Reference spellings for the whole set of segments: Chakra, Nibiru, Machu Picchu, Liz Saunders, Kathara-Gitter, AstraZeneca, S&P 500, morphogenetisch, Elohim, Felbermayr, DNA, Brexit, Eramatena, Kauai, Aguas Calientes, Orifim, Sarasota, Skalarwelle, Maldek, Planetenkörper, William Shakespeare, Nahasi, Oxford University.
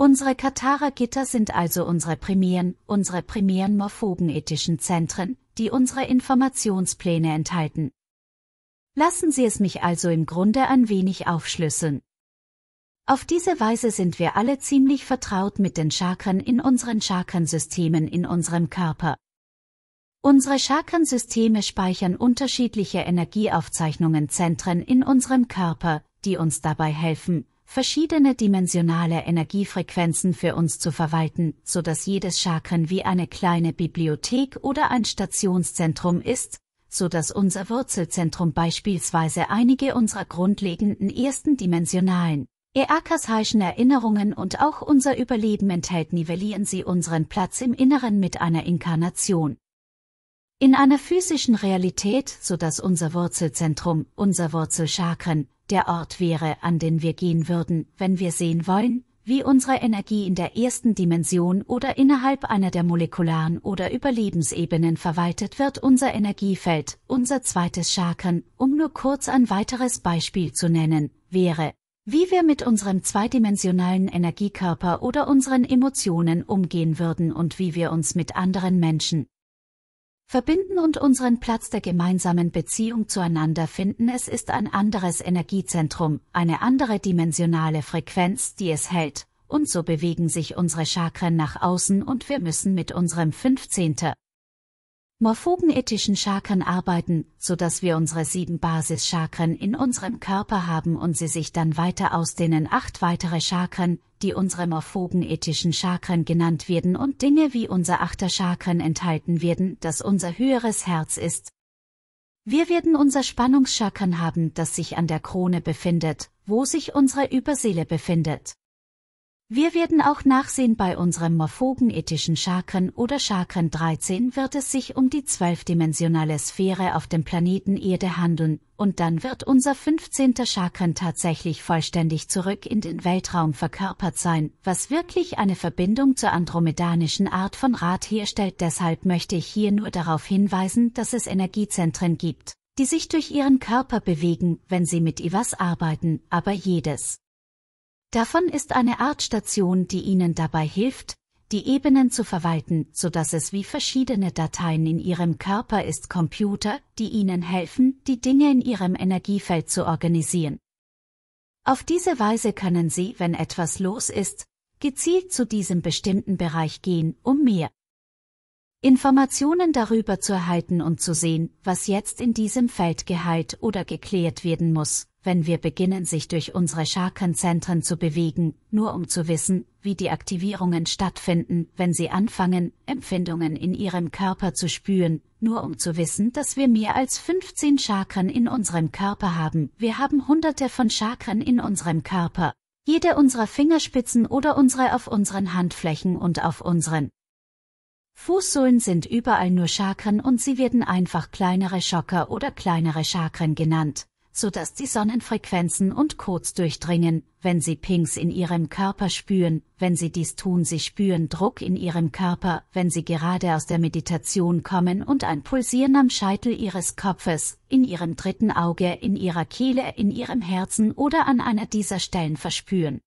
Unsere Kathara-Gitter sind also unsere primären morphogenethischen Zentren, die unsere Informationspläne enthalten. Lassen Sie es mich also im Grunde ein wenig aufschlüsseln. Auf diese Weise sind wir alle ziemlich vertraut mit den Chakren in unseren Chakrensystemen in unserem Körper. Unsere Chakrensysteme speichern unterschiedliche Energieaufzeichnungen Zentren in unserem Körper, die uns dabei helfen, verschiedene dimensionale Energiefrequenzen für uns zu verwalten, so dass jedes Chakren wie eine kleine Bibliothek oder ein Stationszentrum ist, so dass unser Wurzelzentrum beispielsweise einige unserer grundlegenden ersten dimensionalen eakashaischen Erinnerungen und auch unser Überleben enthält. Nivellieren Sie unseren Platz im Inneren mit einer Inkarnation in einer physischen Realität, so dass unser Wurzelzentrum, unser Wurzelchakren, der Ort wäre, an den wir gehen würden, wenn wir sehen wollen, wie unsere Energie in der ersten Dimension oder innerhalb einer der molekularen oder Überlebensebenen verwaltet wird. Unser Energiefeld, unser zweites Chakren, um nur kurz ein weiteres Beispiel zu nennen, wäre, wie wir mit unserem zweidimensionalen Energiekörper oder unseren Emotionen umgehen würden und wie wir uns mit anderen Menschen verbinden und unseren Platz der gemeinsamen Beziehung zueinander finden. Es ist ein anderes Energiezentrum, eine andere dimensionale Frequenz, die es hält, und so bewegen sich unsere Chakren nach außen und wir müssen mit unserem 15. morphogenethischen Chakren arbeiten, so dass wir unsere 7 Basischakren in unserem Körper haben und sie sich dann weiter ausdehnen. 8 weitere Chakren, die unsere morphogenethischen Chakren genannt werden, und Dinge wie unser 8. Chakren enthalten werden, das unser höheres Herz ist. Wir werden unser Spannungschakren haben, das sich an der Krone befindet, wo sich unsere Überseele befindet. Wir werden auch nachsehen, bei unserem morphogenethischen Chakren oder Chakren 13 wird es sich um die 12-dimensionale Sphäre auf dem Planeten Erde handeln, und dann wird unser 15. Chakren tatsächlich vollständig zurück in den Weltraum verkörpert sein, was wirklich eine Verbindung zur andromedanischen Art von Rat herstellt. Deshalb möchte ich hier nur darauf hinweisen, dass es Energiezentren gibt, die sich durch ihren Körper bewegen, wenn sie mit etwas arbeiten, aber jedes davon ist eine Art Station, die Ihnen dabei hilft, die Ebenen zu verwalten, so dass es wie verschiedene Dateien in Ihrem Körper ist, Computer, die Ihnen helfen, die Dinge in Ihrem Energiefeld zu organisieren. Auf diese Weise können Sie, wenn etwas los ist, gezielt zu diesem bestimmten Bereich gehen, um mehr Informationen darüber zu erhalten und zu sehen, was jetzt in diesem Feld geheilt oder geklärt werden muss, wenn wir beginnen, sich durch unsere Chakrenzentren zu bewegen, nur um zu wissen, wie die Aktivierungen stattfinden, wenn sie anfangen, Empfindungen in ihrem Körper zu spüren, nur um zu wissen, dass wir mehr als 15 Chakren in unserem Körper haben. Wir haben hunderte von Chakren in unserem Körper, jede unserer Fingerspitzen oder unsere auf unseren Handflächen und auf unseren Fußsohlen sind überall nur Chakren, und sie werden einfach kleinere Schocker oder kleinere Chakren genannt, so dass die Sonnenfrequenzen und Codes durchdringen, wenn sie Pings in ihrem Körper spüren. Wenn sie dies tun, sie spüren Druck in ihrem Körper, wenn sie gerade aus der Meditation kommen, und ein Pulsieren am Scheitel ihres Kopfes, in ihrem dritten Auge, in ihrer Kehle, in ihrem Herzen oder an einer dieser Stellen verspüren.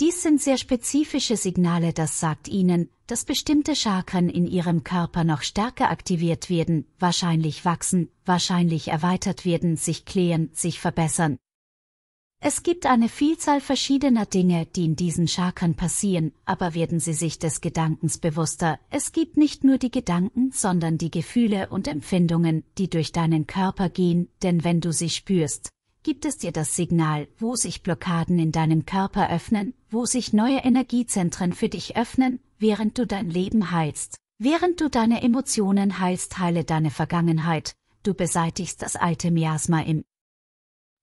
Dies sind sehr spezifische Signale. Das sagt Ihnen, dass bestimmte Chakren in Ihrem Körper noch stärker aktiviert werden, wahrscheinlich wachsen, wahrscheinlich erweitert werden, sich klären, sich verbessern. Es gibt eine Vielzahl verschiedener Dinge, die in diesen Chakren passieren, aber werden Sie sich des Gedankens bewusster. Es gibt nicht nur die Gedanken, sondern die Gefühle und Empfindungen, die durch deinen Körper gehen, denn wenn du sie spürst, gibt es dir das Signal, wo sich Blockaden in deinem Körper öffnen, wo sich neue Energiezentren für dich öffnen, während du dein Leben heilst. Während du deine Emotionen heilst, heile deine Vergangenheit, du beseitigst das alte Miasma im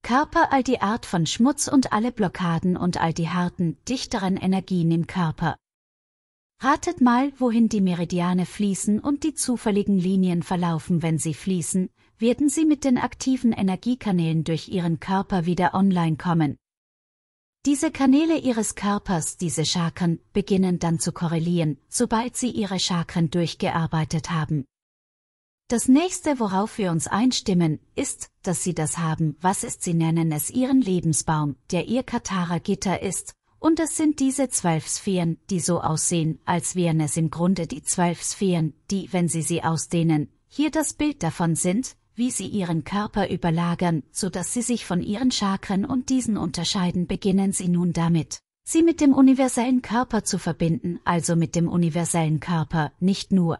Körper, all die Art von Schmutz und alle Blockaden und all die harten, dichteren Energien im Körper. Ratet mal, wohin die Meridiane fließen und die zufälligen Linien verlaufen. Wenn sie fließen, werden sie mit den aktiven Energiekanälen durch ihren Körper wieder online kommen. Diese Kanäle ihres Körpers, diese Chakren, beginnen dann zu korrelieren, sobald sie ihre Chakren durchgearbeitet haben. Das nächste, worauf wir uns einstimmen, ist, dass sie das haben, was ist, sie nennen es ihren Lebensbaum, der ihr Kathara-Gitter ist, Und es sind diese 12 Sphären, die so aussehen, als wären es im Grunde die 12 Sphären, die, wenn Sie sie ausdehnen, hier das Bild davon sind, wie sie ihren Körper überlagern, so dass sie sich von ihren Chakren und diesen unterscheiden. Beginnen Sie nun damit, sie mit dem universellen Körper zu verbinden, also mit dem universellen Körper, nicht nur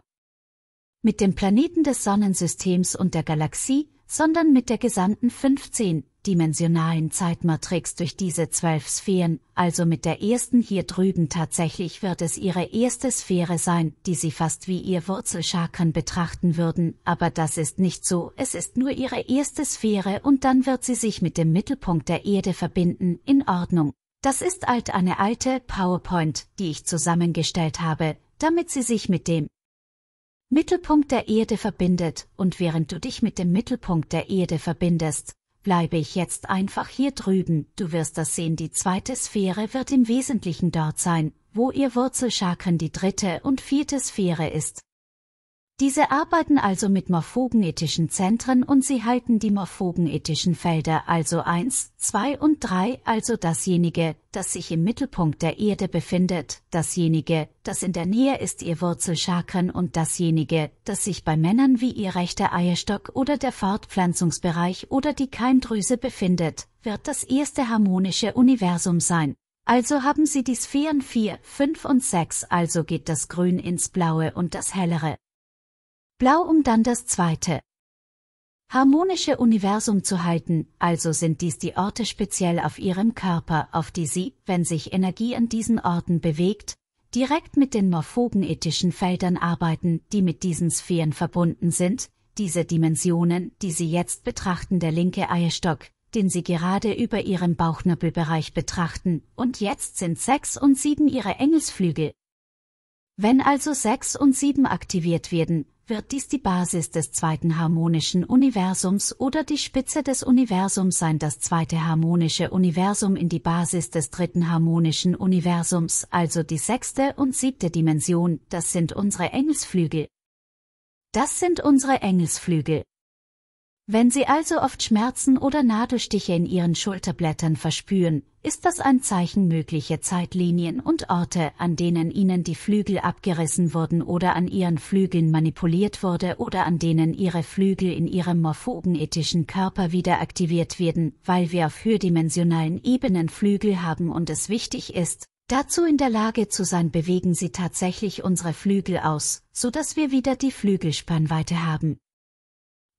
mit dem Planeten des Sonnensystems und der Galaxie, sondern mit der gesamten 15-dimensionalen Zeitmatrix durch diese 12 Sphären, also mit der ersten hier drüben. Tatsächlich wird es Ihre erste Sphäre sein, die Sie fast wie Ihr Wurzelchakren betrachten würden, aber das ist nicht so, es ist nur Ihre erste Sphäre und dann wird sie sich mit dem Mittelpunkt der Erde verbinden, in Ordnung. Das ist eine alte PowerPoint, die ich zusammengestellt habe, damit sie sich mit dem Mittelpunkt der Erde verbindet, und während du dich mit dem Mittelpunkt der Erde verbindest, bleibe ich jetzt einfach hier drüben. Du wirst das sehen, die zweite Sphäre wird im Wesentlichen dort sein, wo ihr Wurzelchakren die dritte und vierte Sphäre ist. Diese arbeiten also mit morphogenethischen Zentren und sie halten die morphogenethischen Felder, also 1, 2 und 3, also dasjenige, das sich im Mittelpunkt der Erde befindet, dasjenige, das in der Nähe ist ihr Wurzelchakren und dasjenige, das sich bei Männern wie ihr rechter Eierstock oder der Fortpflanzungsbereich oder die Keimdrüse befindet, wird das erste harmonische Universum sein. Also haben sie die Sphären 4, 5 und 6, also geht das Grün ins Blaue und das Hellere Blau, um dann das zweite harmonische Universum zu halten, also sind dies die Orte speziell auf ihrem Körper, auf die sie, wenn sich Energie an diesen Orten bewegt, direkt mit den morphogenethischen Feldern arbeiten, die mit diesen Sphären verbunden sind, diese Dimensionen, die sie jetzt betrachten, der linke Eierstock, den sie gerade über ihrem Bauchnabelbereich betrachten, und jetzt sind 6 und 7 ihre Engelsflügel. Wenn also 6 und 7 aktiviert werden, wird dies die Basis des zweiten harmonischen Universums oder die Spitze des Universums sein. Das zweite harmonische Universum in die Basis des dritten harmonischen Universums, also die 6. und 7. Dimension, das sind unsere Engelsflügel. Das sind unsere Engelsflügel. Wenn Sie also oft Schmerzen oder Nadelstiche in Ihren Schulterblättern verspüren, ist das ein Zeichen, mögliche Zeitlinien und Orte, an denen Ihnen die Flügel abgerissen wurden oder an Ihren Flügeln manipuliert wurde oder an denen Ihre Flügel in Ihrem morphogenethischen Körper wieder aktiviert werden, weil wir auf höherdimensionalen Ebenen Flügel haben und es wichtig ist, dazu in der Lage zu sein. Bewegen Sie tatsächlich unsere Flügel aus, so dass wir wieder die Flügelspannweite haben,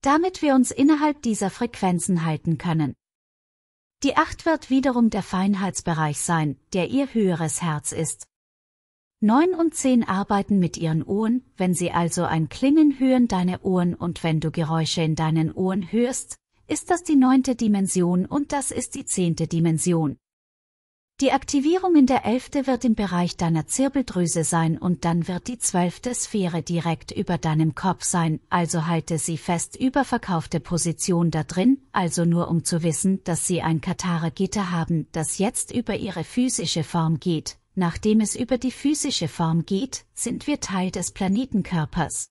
damit wir uns innerhalb dieser Frequenzen halten können. Die 8 wird wiederum der Feinheitsbereich sein, der ihr höheres Herz ist. 9 und 10 arbeiten mit ihren Ohren. Wenn sie also ein Klingen hören, deine Ohren, und wenn du Geräusche in deinen Ohren hörst, ist das die 9. Dimension und das ist die 10. Dimension. Die Aktivierung in der 11. wird im Bereich deiner Zirbeldrüse sein und dann wird die 12. Sphäre direkt über deinem Kopf sein, also halte sie fest über verkaufte Position da drin, also nur um zu wissen, dass sie ein Kathara-Gitter haben, das jetzt über ihre physische Form geht. Nachdem es über die physische Form geht, sind wir Teil des Planetenkörpers.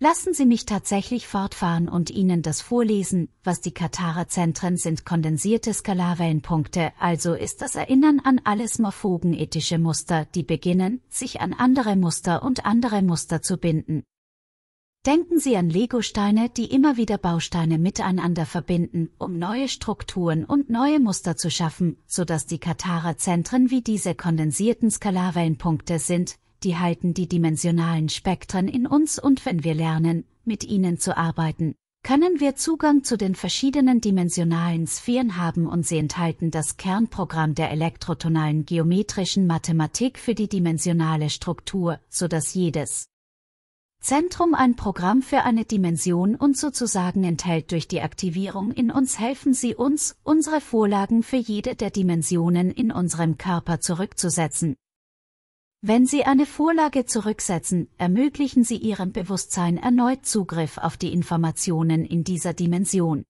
Lassen Sie mich tatsächlich fortfahren und Ihnen das vorlesen. Was die Kathara-Zentren sind, kondensierte Skalarwellenpunkte, also ist das Erinnern an alles morphogenethische Muster, die beginnen, sich an andere Muster zu binden. Denken Sie an Legosteine, die immer wieder Bausteine miteinander verbinden, um neue Strukturen und neue Muster zu schaffen, so dass die Kathara-Zentren wie diese kondensierten Skalarwellenpunkte sind, die halten die dimensionalen Spektren in uns, und wenn wir lernen, mit ihnen zu arbeiten, können wir Zugang zu den verschiedenen dimensionalen Sphären haben, und sie enthalten das Kernprogramm der elektrotonalen geometrischen Mathematik für die dimensionale Struktur, so dass jedes Zentrum ein Programm für eine Dimension und sozusagen enthält. Durch die Aktivierung in uns helfen sie uns, unsere Vorlagen für jede der Dimensionen in unserem Körper zurückzusetzen. Wenn Sie eine Vorlage zurücksetzen, ermöglichen Sie Ihrem Bewusstsein erneut Zugriff auf die Informationen in dieser Dimension.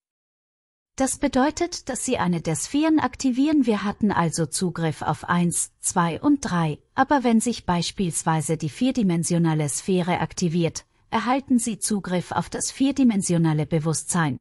Das bedeutet, dass Sie eine der Sphären aktivieren. Wir hatten also Zugriff auf 1, 2 und 3, aber wenn sich beispielsweise die vierdimensionale Sphäre aktiviert, erhalten Sie Zugriff auf das vierdimensionale Bewusstsein.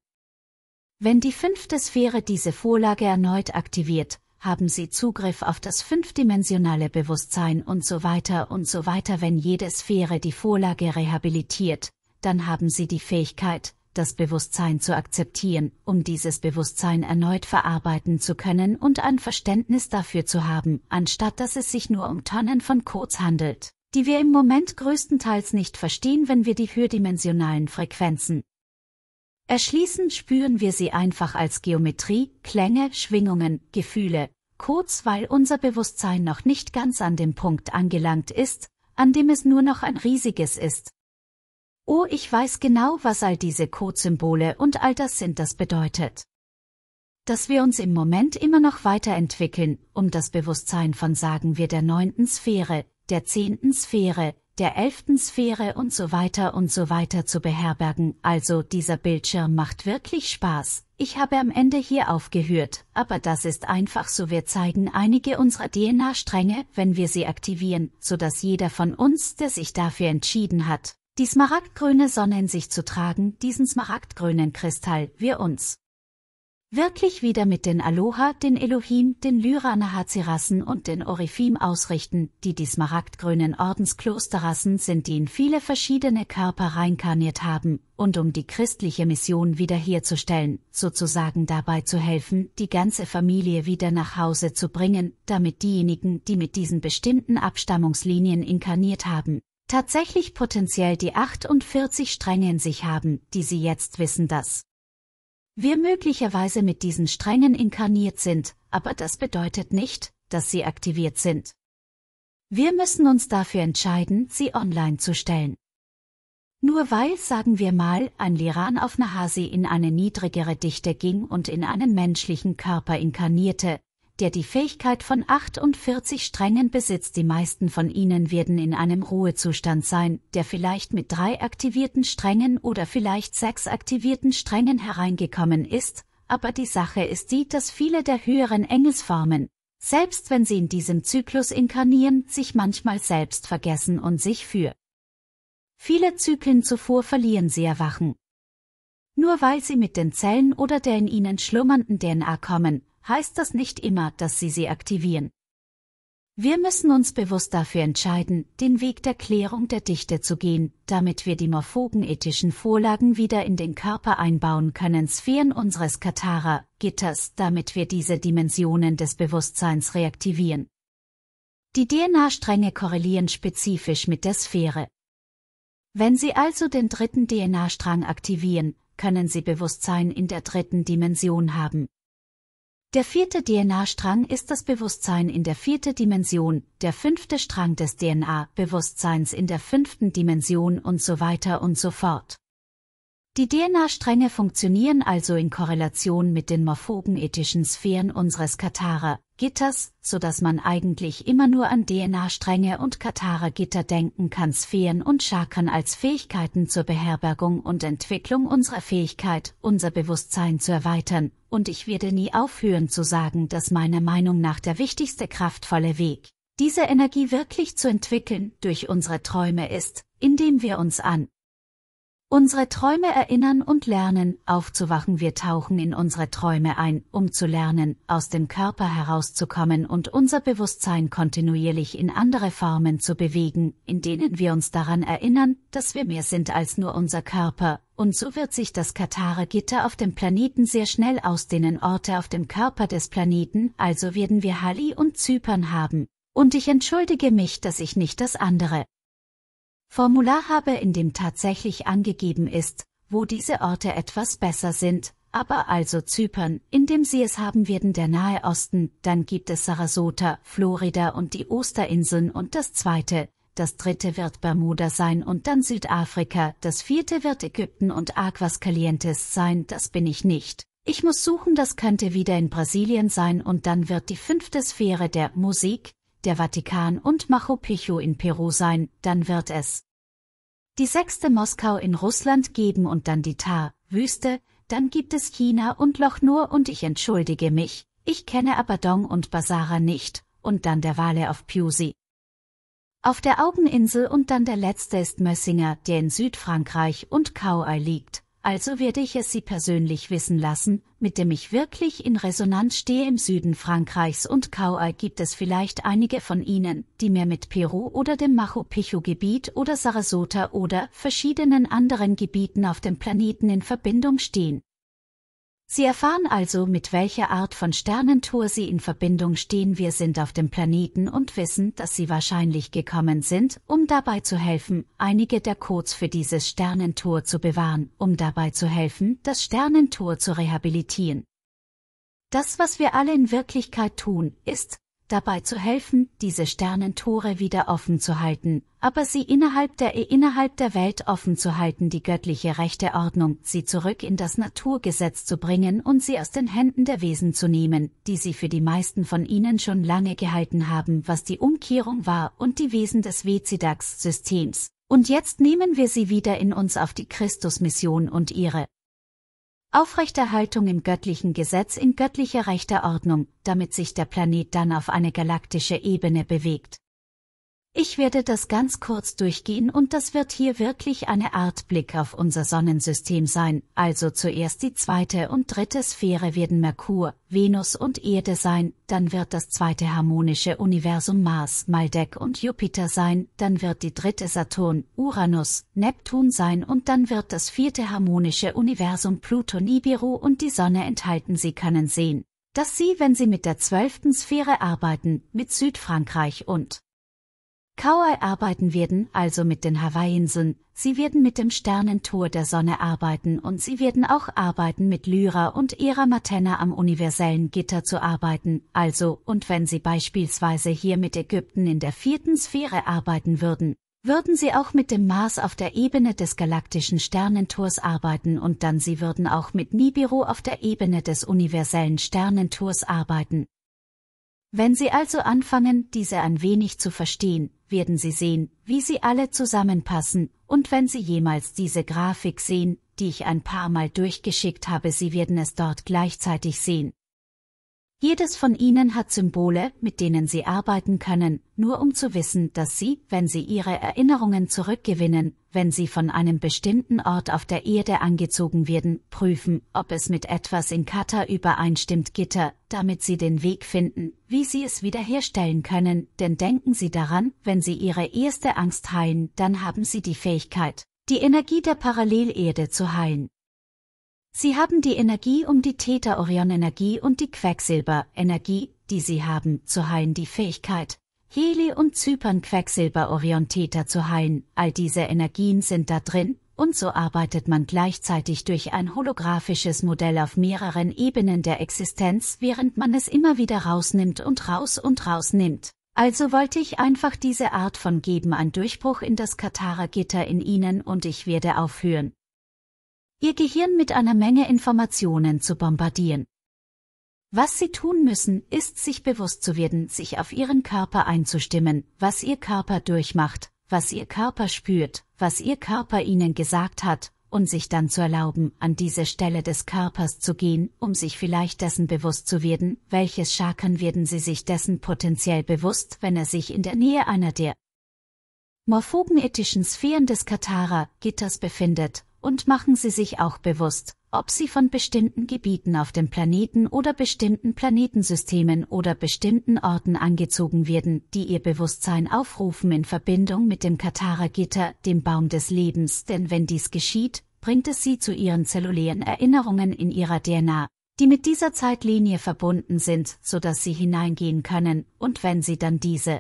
Wenn die 5. Sphäre diese Vorlage erneut aktiviert, haben sie Zugriff auf das fünfdimensionale Bewusstsein und so weiter. Wenn jede Sphäre die Vorlage rehabilitiert, dann haben sie die Fähigkeit, das Bewusstsein zu akzeptieren, um dieses Bewusstsein erneut verarbeiten zu können und ein Verständnis dafür zu haben, anstatt dass es sich nur um Tonnen von Codes handelt, die wir im Moment größtenteils nicht verstehen, wenn wir die höherdimensionalen Frequenzen erschließen, spüren wir sie einfach als Geometrie, Klänge, Schwingungen, Gefühle, Codes, weil unser Bewusstsein noch nicht ganz an dem Punkt angelangt ist, an dem es nur noch ein riesiges ist. Oh, ich weiß genau, was all diese Codesymbole und all das sind, das bedeutet, dass wir uns im Moment immer noch weiterentwickeln, um das Bewusstsein von, sagen wir, der 9. Sphäre, der 10. Sphäre, der 11. Sphäre und so weiter zu beherbergen. Also dieser Bildschirm macht wirklich Spaß. Ich habe am Ende hier aufgehört, aber das ist einfach so. Wir zeigen einige unserer DNA-Stränge, wenn wir sie aktivieren, sodass jeder von uns, der sich dafür entschieden hat, die smaragdgrüne Sonne in sich zu tragen, diesen smaragdgrünen Kristall, wir uns wirklich wieder mit den Aloha, den Elohim, den Lyra-Nahasi-Rassen und den Orifim ausrichten, die die smaragdgrünen Ordensklosterrassen sind, die in viele verschiedene Körper reinkarniert haben, und um die christliche Mission wiederherzustellen, sozusagen dabei zu helfen, die ganze Familie wieder nach Hause zu bringen, damit diejenigen, die mit diesen bestimmten Abstammungslinien inkarniert haben, tatsächlich potenziell die 48 Stränge in sich haben, die sie jetzt wissen, dass wir möglicherweise mit diesen Strängen inkarniert sind, aber das bedeutet nicht, dass sie aktiviert sind. Wir müssen uns dafür entscheiden, sie online zu stellen. Nur weil, sagen wir mal, ein Liran auf Nahasi in eine niedrigere Dichte ging und in einen menschlichen Körper inkarnierte, der die Fähigkeit von 48 Strängen besitzt, die meisten von ihnen werden in einem Ruhezustand sein, der vielleicht mit 3 aktivierten Strängen oder vielleicht 6 aktivierten Strängen hereingekommen ist, aber die Sache ist die, dass viele der höheren Engelsformen, selbst wenn sie in diesem Zyklus inkarnieren, sich manchmal selbst vergessen und sich für viele Zyklen zuvor verlieren. Sie erwachen nur weil sie mit den Zellen oder der in ihnen schlummernden DNA kommen, heißt das nicht immer, dass sie sie aktivieren. Wir müssen uns bewusst dafür entscheiden, den Weg der Klärung der Dichte zu gehen, damit wir die morphogen ethischen Vorlagen wieder in den Körper einbauen können, Sphären unseres Kathara-Gitters, damit wir diese Dimensionen des Bewusstseins reaktivieren. Die DNA-Stränge korrelieren spezifisch mit der Sphäre. Wenn Sie also den 3. DNA-Strang aktivieren, können Sie Bewusstsein in der 3. Dimension haben. Der 4. DNA-Strang ist das Bewusstsein in der 4. Dimension, der 5. Strang des DNA-Bewusstseins in der 5. Dimension und so weiter und so fort. Die DNA-Stränge funktionieren also in Korrelation mit den morphogen ethischen Sphären unseres Kathara-Gitters, sodass man eigentlich immer nur an DNA-Stränge und Kathara-Gitter denken kann, Sphären und Chakren als Fähigkeiten zur Beherbergung und Entwicklung unserer Fähigkeit, unser Bewusstsein zu erweitern, und ich werde nie aufhören zu sagen, dass meiner Meinung nach der wichtigste kraftvolle Weg, diese Energie wirklich zu entwickeln, durch unsere Träume ist, indem wir uns an unsere Träume erinnern und lernen, aufzuwachen. Wir tauchen in unsere Träume ein, um zu lernen, aus dem Körper herauszukommen und unser Bewusstsein kontinuierlich in andere Formen zu bewegen, in denen wir uns daran erinnern, dass wir mehr sind als nur unser Körper, und so wird sich das Kathara-Gitter auf dem Planeten sehr schnell ausdehnen, Orte auf dem Körper des Planeten, also werden wir Hali und Zypern haben, und ich entschuldige mich, dass ich nicht das andere Formular habe, in dem tatsächlich angegeben ist, wo diese Orte etwas besser sind, aber also Zypern, in dem sie es haben werden, der Nahe Osten, dann gibt es Sarasota, Florida und die Osterinseln und das zweite, das dritte wird Bermuda sein und dann Südafrika, das vierte wird Ägypten und Aguas Calientes sein, das bin ich nicht. Ich muss suchen, das könnte wieder in Brasilien sein und dann wird die 5. Sphäre der Musik, der Vatikan und Machu Picchu in Peru sein, dann wird es die 6. Moskau in Russland geben und dann die Thar-Wüste, dann gibt es China und Loch Nur und ich entschuldige mich, ich kenne Abadong und Basara nicht, und dann der Wale auf Piusi auf der Augeninsel und dann der letzte ist Mössinger, der in Südfrankreich und Kauai liegt. also werde ich es Sie persönlich wissen lassen, mit dem ich wirklich in Resonanz stehe. Im Süden Frankreichs und Kauai gibt es vielleicht einige von Ihnen, die mir mit Peru oder dem Machu Picchu-Gebiet oder Sarasota oder verschiedenen anderen Gebieten auf dem Planeten in Verbindung stehen. Sie erfahren also, mit welcher Art von Sternentour Sie in Verbindung stehen. Wir sind auf dem Planeten und wissen, dass Sie wahrscheinlich gekommen sind, um dabei zu helfen, einige der Codes für dieses Sternentour zu bewahren, um dabei zu helfen, das Sternentour zu rehabilitieren. Das, was wir alle in Wirklichkeit tun, ist, dabei zu helfen, diese Sternentore wieder offen zu halten, aber sie innerhalb der Welt offen zu halten, die göttliche rechte Ordnung, sie zurück in das Naturgesetz zu bringen und sie aus den Händen der Wesen zu nehmen, die sie für die meisten von ihnen schon lange gehalten haben, was die Umkehrung war und die Wesen des Vezidax-Systems. Und jetzt nehmen wir sie wieder in uns auf die Christusmission und ihre Aufrechterhaltung im göttlichen Gesetz, in göttlicher rechter Ordnung, damit sich der Planet dann auf eine galaktische Ebene bewegt. Ich werde das ganz kurz durchgehen und das wird hier wirklich eine Art Blick auf unser Sonnensystem sein, also zuerst die zweite und dritte Sphäre werden Merkur, Venus und Erde sein, dann wird das zweite harmonische Universum Mars, Maldek und Jupiter sein, dann wird die dritte Saturn, Uranus, Neptun sein und dann wird das vierte harmonische Universum Pluto, Nibiru und die Sonne enthalten. Sie können sehen, dass Sie, wenn Sie mit der 12. Sphäre arbeiten, mit Südfrankreich und Kauai arbeiten werden, also mit den Hawaii-Inseln, sie werden mit dem Sternentor der Sonne arbeiten und sie werden auch arbeiten mit Lyra und Eramatena am universellen Gitter zu arbeiten, also, und wenn sie beispielsweise hier mit Ägypten in der 4. Sphäre arbeiten würden, würden sie auch mit dem Mars auf der Ebene des galaktischen Sternentors arbeiten und dann sie würden auch mit Nibiru auf der Ebene des universellen Sternentors arbeiten. Wenn Sie also anfangen, diese ein wenig zu verstehen, werden Sie sehen, wie sie alle zusammenpassen, und wenn Sie jemals diese Grafik sehen, die ich ein paar Mal durchgeschickt habe, Sie werden es dort gleichzeitig sehen. Jedes von Ihnen hat Symbole, mit denen Sie arbeiten können, nur um zu wissen, dass Sie, wenn Sie Ihre Erinnerungen zurückgewinnen, wenn Sie von einem bestimmten Ort auf der Erde angezogen werden, prüfen, ob es mit etwas in Kathar übereinstimmt Gitter, damit Sie den Weg finden, wie Sie es wiederherstellen können, denn denken Sie daran, wenn Sie Ihre erste Angst heilen, dann haben Sie die Fähigkeit, die Energie der Parallelerde zu heilen. Sie haben die Energie, um die Theta-Orion-Energie und die Quecksilber-Energie, die Sie haben, zu heilen, die Fähigkeit, Heli und Zypern Quecksilber-Orion-Theta zu heilen, all diese Energien sind da drin, und so arbeitet man gleichzeitig durch ein holographisches Modell auf mehreren Ebenen der Existenz, während man es immer wieder rausnimmt und rausnimmt. Also wollte ich einfach diese Art von geben, einen Durchbruch in das Kathara-Gitter in Ihnen, und ich werde aufhören, Ihr Gehirn mit einer Menge Informationen zu bombardieren. Was Sie tun müssen, ist, sich bewusst zu werden, sich auf Ihren Körper einzustimmen, was Ihr Körper durchmacht, was Ihr Körper spürt, was Ihr Körper Ihnen gesagt hat, und sich dann zu erlauben, an diese Stelle des Körpers zu gehen, um sich vielleicht dessen bewusst zu werden, welches Chakren werden Sie sich dessen potenziell bewusst, wenn er sich in der Nähe einer der morphogenethischen Sphären des Kathara-Gitters befindet. Und machen Sie sich auch bewusst, ob Sie von bestimmten Gebieten auf dem Planeten oder bestimmten Planetensystemen oder bestimmten Orten angezogen werden, die Ihr Bewusstsein aufrufen in Verbindung mit dem Kathara-Gitter, dem Baum des Lebens, denn wenn dies geschieht, bringt es Sie zu Ihren zellulären Erinnerungen in Ihrer DNA, die mit dieser Zeitlinie verbunden sind, sodass Sie hineingehen können, und wenn Sie dann diese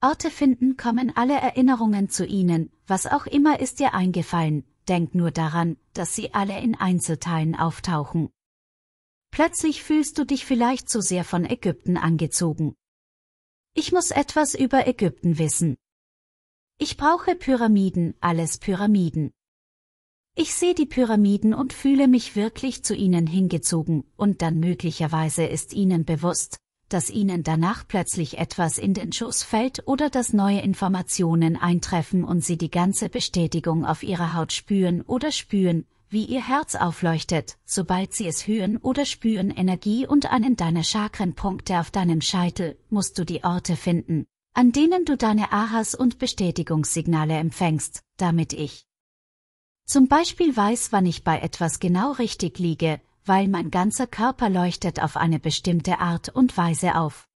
Orte finden, kommen alle Erinnerungen zu Ihnen, was auch immer ist Ihr eingefallen. Denk nur daran, dass sie alle in Einzelteilen auftauchen. Plötzlich fühlst du dich vielleicht so sehr von Ägypten angezogen. Ich muss etwas über Ägypten wissen. Ich brauche Pyramiden, alles Pyramiden. Ich sehe die Pyramiden und fühle mich wirklich zu ihnen hingezogen, und dann möglicherweise ist ihnen bewusst, dass ihnen danach plötzlich etwas in den Schoß fällt oder dass neue Informationen eintreffen und sie die ganze Bestätigung auf ihrer Haut spüren oder spüren, wie ihr Herz aufleuchtet, sobald sie es hören oder spüren Energie und einen deiner Chakrenpunkte auf deinem Scheitel, musst du die Orte finden, an denen du deine Ahas und Bestätigungssignale empfängst, damit ich Zum Beispiel weiß, wann ich bei etwas genau richtig liege, weil mein ganzer Körper leuchtet auf eine bestimmte Art und Weise auf.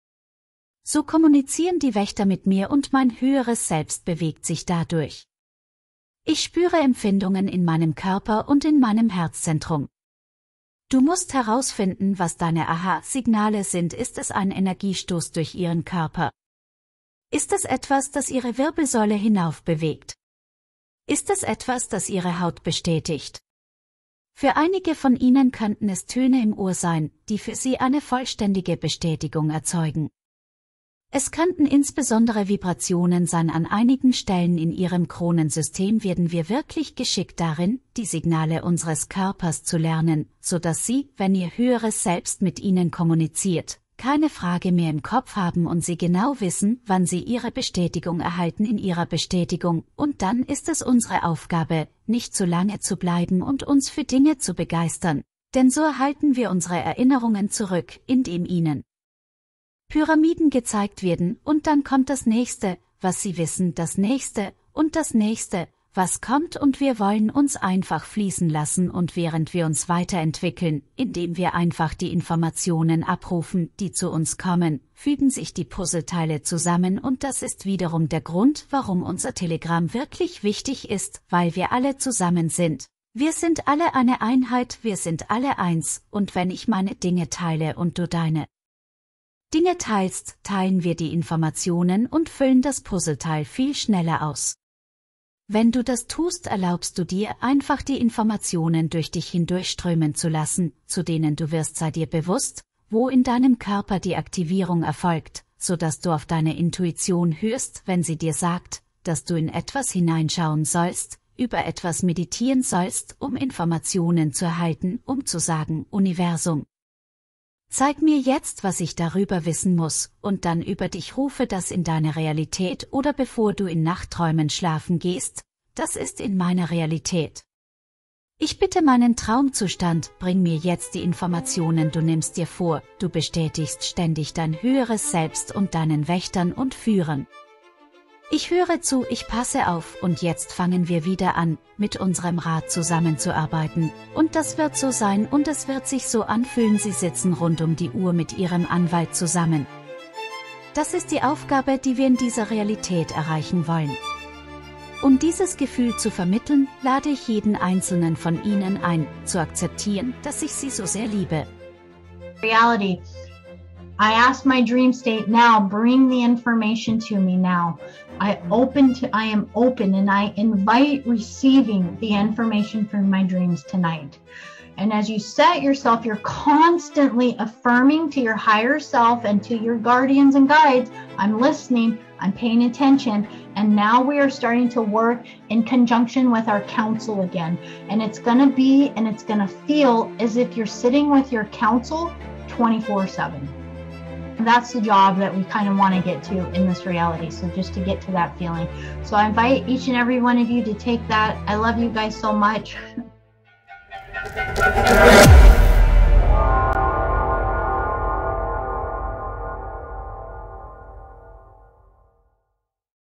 So kommunizieren die Wächter mit mir und mein höheres Selbst bewegt sich dadurch. Ich spüre Empfindungen in meinem Körper und in meinem Herzzentrum. Du musst herausfinden, was deine Aha-Signale sind. Ist es ein Energiestoß durch ihren Körper? Ist es etwas, das ihre Wirbelsäule hinaufbewegt? Ist es etwas, das ihre Haut bestätigt? Für einige von ihnen könnten es Töne im Ohr sein, die für sie eine vollständige Bestätigung erzeugen. Es könnten insbesondere Vibrationen sein. An einigen Stellen in ihrem Kronensystem werden wir wirklich geschickt darin, die Signale unseres Körpers zu lernen, so dass sie, wenn ihr höheres Selbst mit ihnen kommuniziert, keine Frage mehr im Kopf haben und sie genau wissen, wann sie ihre Bestätigung erhalten in ihrer Bestätigung, und dann ist es unsere Aufgabe, nicht zu lange zu bleiben und uns für Dinge zu begeistern, denn so erhalten wir unsere Erinnerungen zurück, indem ihnen Pyramiden gezeigt werden, und dann kommt das Nächste, was sie wissen, das Nächste, und das Nächste, was kommt, und wir wollen uns einfach fließen lassen und während wir uns weiterentwickeln, indem wir einfach die Informationen abrufen, die zu uns kommen, fügen sich die Puzzleteile zusammen, und das ist wiederum der Grund, warum unser Telegramm wirklich wichtig ist, weil wir alle zusammen sind. Wir sind alle eine Einheit, wir sind alle eins, und wenn ich meine Dinge teile und du deine Dinge teilst, teilen wir die Informationen und füllen das Puzzleteil viel schneller aus. Wenn du das tust, erlaubst du dir einfach die Informationen durch dich hindurchströmen zu lassen, zu denen du wirst. Sei dir bewusst, wo in deinem Körper die Aktivierung erfolgt, so dass du auf deine Intuition hörst, wenn sie dir sagt, dass du in etwas hineinschauen sollst, über etwas meditieren sollst, um Informationen zu erhalten, um zu sagen, Universum, zeig mir jetzt, was ich darüber wissen muss, und dann über dich rufe das in deine Realität, oder bevor du in Nachträumen schlafen gehst, das ist in meiner Realität. Ich bitte meinen Traumzustand, bring mir jetzt die Informationen. Du nimmst dir vor, du bestätigst ständig dein höheres Selbst und deinen Wächtern und Führern. Ich höre zu, ich passe auf, und jetzt fangen wir wieder an, mit unserem Rat zusammenzuarbeiten, und das wird so sein und es wird sich so anfühlen. Sie sitzen rund um die Uhr mit ihrem Anwalt zusammen. Das ist die Aufgabe, die wir in dieser Realität erreichen wollen. Um dieses Gefühl zu vermitteln, lade ich jeden einzelnen von Ihnen ein, zu akzeptieren, dass ich Sie so sehr liebe. Reality. I ask my dream state now, bring the information to me now. I am open and I invite receiving the information from my dreams tonight. And as you set yourself, you're constantly affirming to your higher self and to your guardians and guides, I'm listening, I'm paying attention. And now we are starting to work in conjunction with our council again. And it's gonna be, and it's gonna feel as if you're sitting with your council 24/7. That's the job that we kind of want to get to in this reality. So just to get to that feeling. So I invite each and every one of you to take that. I love you guys so much.